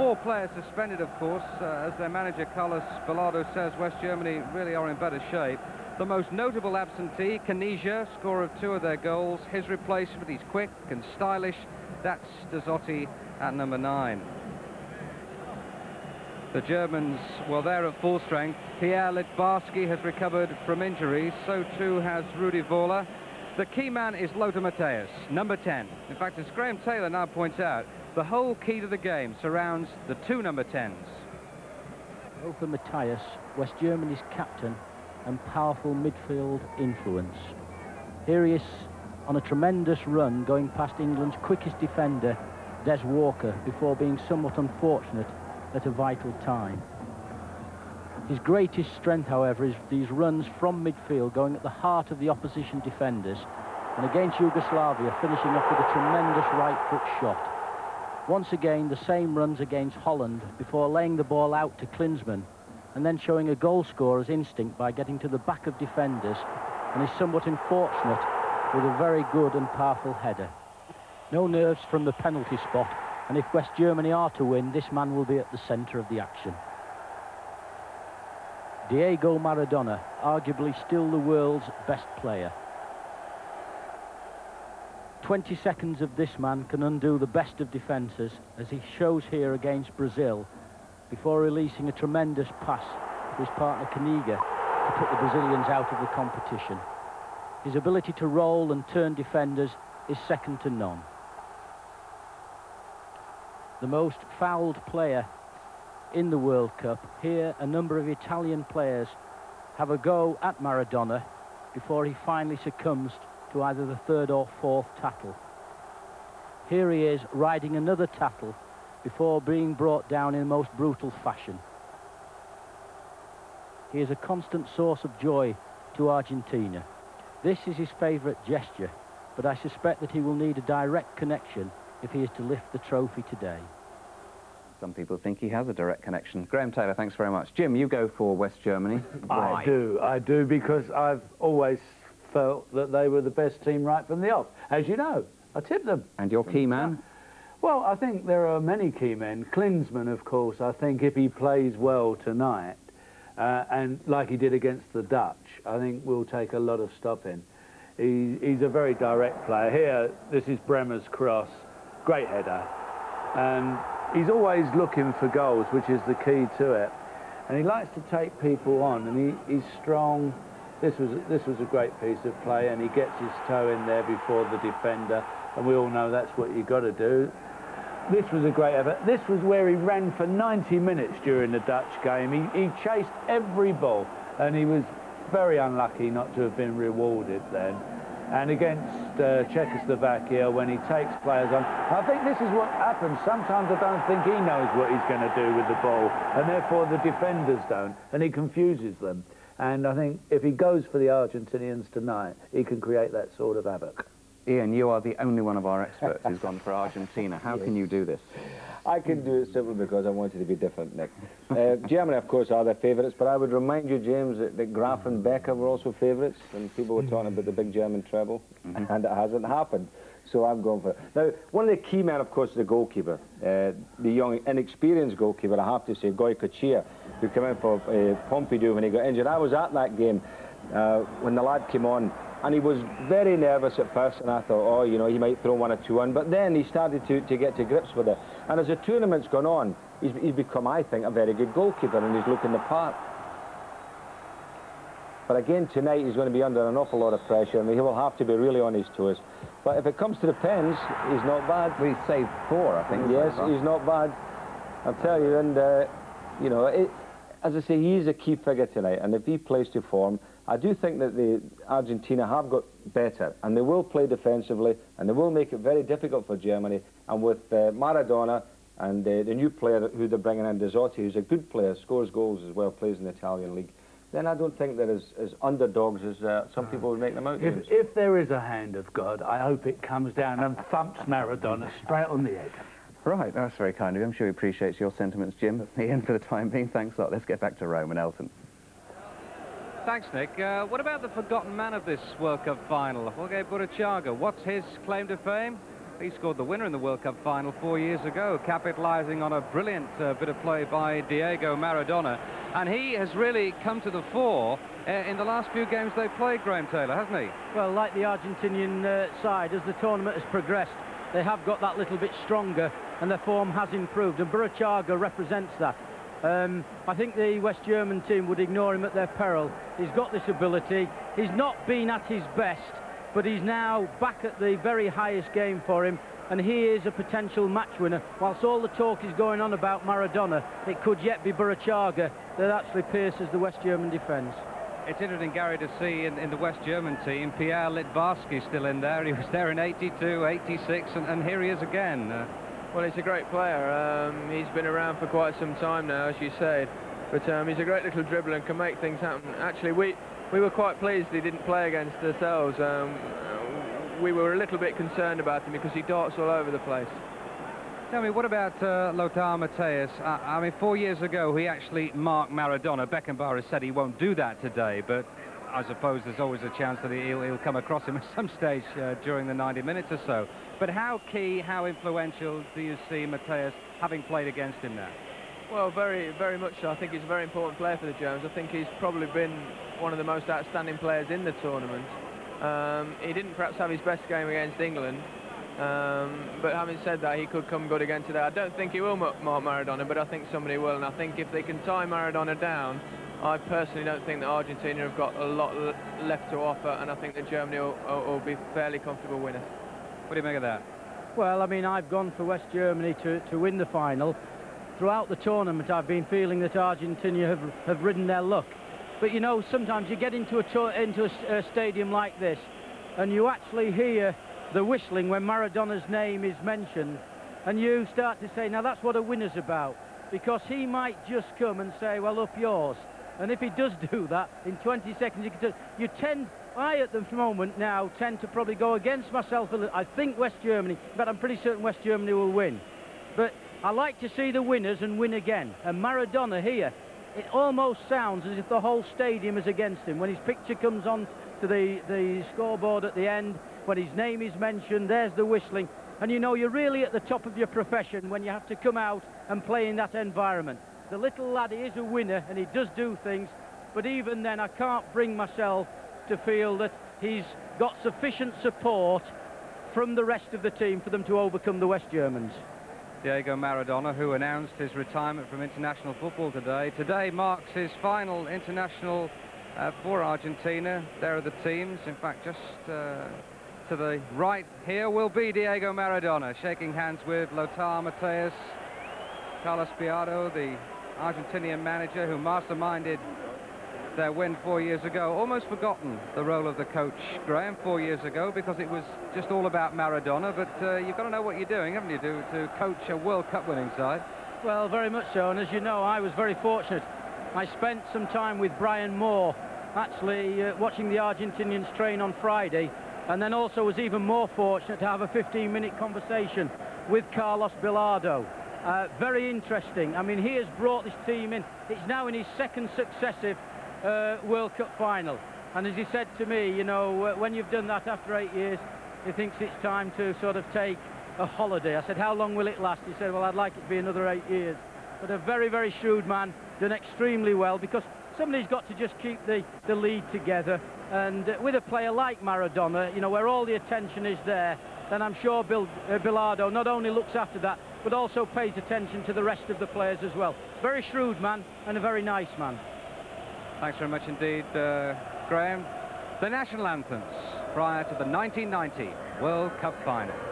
Four players suspended, of course. As their manager, Carlos Bilardo, says, West Germany really are in better shape. The most notable absentee, Caniggia, scorer of two of their goals. His replacement, he's quick and stylish. That's Dezotti at number 9. The Germans, well, they're at full strength. Pierre Litbarski has recovered from injury. So too has Rudi Völler. The key man is Lothar Matthäus, number 10. In fact, as Graham Taylor now points out, the whole key to the game surrounds the two number 10s. Lothar Matthäus, West Germany's captain and powerful midfield influence. Here he is on a tremendous run, going past England's quickest defender, Des Walker, before being somewhat unfortunate at a vital time. His greatest strength, however, is these runs from midfield, going at the heart of the opposition defenders, and against Yugoslavia, finishing off with a tremendous right-foot shot. Once again, the same runs against Holland before laying the ball out to Klinsmann, and then showing a goal scorer's instinct by getting to the back of defenders, and is somewhat unfortunate with a very good and powerful header. No nerves from the penalty spot, and if West Germany are to win, this man will be at the centre of the action. Diego Maradona, arguably still the world's best player. 20 seconds of this man can undo the best of defences, as he shows here against Brazil, before releasing a tremendous pass to his partner Caniggia to put the Brazilians out of the competition. His ability to roll and turn defenders is second to none. The most fouled player in the World Cup. Here a number of Italian players have a go at Maradona before he finally succumbs to either the third or fourth tackle. Here he is riding another tackle before being brought down in the most brutal fashion. He is a constant source of joy to Argentina. This is his favourite gesture, but I suspect that he will need a direct connection if he is to lift the trophy today. Some people think he has a direct connection. Graham Taylor, thanks very much. Jim, you go for West Germany. Why? I do, because I've always felt that they were the best team right from the off. As you know, I tipped them. And your key man? Well, I think there are many key men. Klinsmann, of course, I think if he plays well tonight, and like he did against the Dutch, I think we'll take a lot of stopping. He's a very direct player. Here, this is Bremer's cross. Great header. And he's always looking for goals, which is the key to it. And he likes to take people on, and he's strong. This was a great piece of play, and he gets his toe in there before the defender, and we all know that's what you've got to do. This was a great effort. This was where he ran for 90 minutes during the Dutch game. He chased every ball, and he was very unlucky not to have been rewarded then. And against Czechoslovakia, when he takes players on, I think this is what happens. Sometimes I don't think he knows what he's going to do with the ball, and therefore the defenders don't, and he confuses them. And I think if he goes for the Argentinians tonight, he can create that sort of havoc. Ian, you are the only one of our experts who's gone for Argentina. How can you do this? I can do it simply because I wanted to be different, Nick. Germany, of course, are their favourites, but I would remind you, James, that Graf and Becker were also favourites, and people were talking about the big German treble, and it hasn't happened. So I'm going for it. Now, one of the key men, of course, is the goalkeeper, the young, inexperienced goalkeeper, I have to say, Goycochea, who came in for Pompidou when he got injured. I was at that game when the lad came on, and he was very nervous at first, and I thought, oh, you know, he might throw one or two in, but then he started to get to grips with it. And as the tournament's gone on, he's become, I think, a very good goalkeeper, and he's looking the part. But again, tonight he's going to be under an awful lot of pressure, and he will have to be really on his toes. But if it comes to the pens, he's not bad. Well, he's saved 4, I think. Yes, he's not bad. I'll tell you, and, you know, as I say, he is a key figure tonight, and if he plays to form, I do think that the Argentina have got better, and they will play defensively, and they will make it very difficult for Germany. And with Maradona and the new player who they're bringing in, Dezotti, who's a good player, scores goals as well, plays in the Italian league, then I don't think they're as underdogs as some people would make them out. If there is a hand of God, I hope it comes down and thumps Maradona straight on the head. Right, that's very kind of you. I'm sure he appreciates your sentiments, Jim. Ian, for the time being, thanks a lot. Let's get back to Rome and Elton. Thanks, Nick. What about the forgotten man of this World Cup final, Jorge Burruchaga? What's his claim to fame? He scored the winner in the World Cup final 4 years ago, capitalizing on a brilliant bit of play by Diego Maradona. And he has really come to the fore in the last few games they've played, Graham Taylor, hasn't he? Well, like the Argentinian side, as the tournament has progressed, they have got that little bit stronger and their form has improved, and Burruchaga represents that. I think the West German team would ignore him at their peril. He's got this ability. He's not been at his best, but he's now back at the very highest game for him, and he is a potential match winner. Whilst all the talk is going on about Maradona, it could yet be Burruchaga that actually pierces the West German defence. It's interesting, Gary, to see in the West German team, Pierre Litbarski still in there. He was there in 82, 86, and here he is again. Well, he's a great player. He's been around for quite some time now, as you said. But he's a great little dribbler and can make things happen. Actually, we were quite pleased he didn't play against ourselves. We were a little bit concerned about him because he darts all over the place. Tell me, what about Lothar Matthäus? I mean, 4 years ago, he actually marked Maradona. Beckenbauer has said he won't do that today, but I suppose there's always a chance that he'll come across him at some stage during the 90 minutes or so. But how key, how influential do you see Matthäus having played against him now? Well, very, very much so. I think he's a very important player for the Germans. I think he's probably been one of the most outstanding players in the tournament. He didn't perhaps have his best game against England, but having said that, he could come good again today. I don't think he will mark Maradona, but I think somebody will, and I think if they can tie Maradona down, I personally don't think that Argentina have got a lot left to offer, and I think that Germany will be fairly comfortable winners. What do you make of that? Well, I mean, I've gone for West Germany to win the final. Throughout the tournament, I've been feeling that Argentina have ridden their luck. But, you know, sometimes you get into a stadium like this, and you actually hear the whistling when Maradona's name is mentioned, and you start to say, now that's what a winner's about, because he might just come and say, well, up yours. And if he does do that, in 20 seconds, I at the moment now tend to probably go against myself a little. I think West Germany, but I'm pretty certain West Germany will win. But I like to see the winners and win again. And Maradona here, it almost sounds as if the whole stadium is against him. When his picture comes on to the scoreboard at the end, when his name is mentioned, there's the whistling. And you know, you're really at the top of your profession when you have to come out and play in that environment. The little lad, he is a winner and he does do things, but even then I can't bring myself to feel that he's got sufficient support from the rest of the team for them to overcome the West Germans. Diego Maradona, who announced his retirement from international football today. Today marks his final international for Argentina. There are the teams. In fact, just to the right here will be Diego Maradona, shaking hands with Lothar Matthäus, Carlos Piado, the Argentinian manager who masterminded their win 4 years ago. Almost forgotten the role of the coach, Graham, 4 years ago, because it was just all about Maradona. But you've got to know what you're doing, haven't you, to coach a World Cup winning side? Well, very much so. And as you know, I was very fortunate. I spent some time with Brian Moore, actually watching the Argentinians train on Friday, and then also was even more fortunate to have a 15-minute conversation with Carlos Bilardo. Very interesting. I mean, he has brought this team in. It's now in his second successive World Cup final. And as he said to me, you know, when you've done that after 8 years, he thinks it's time to sort of take a holiday. I said, how long will it last? He said, well, I'd like it to be another 8 years. But a very, very shrewd man, done extremely well, because somebody's got to just keep the lead together. And with a player like Maradona, you know, where all the attention is there, then I'm sure Bilardo not only looks after that, but also pays attention to the rest of the players as well. Very shrewd man and a very nice man. Thanks very much indeed, Graham. The national anthems prior to the 1990 World Cup final.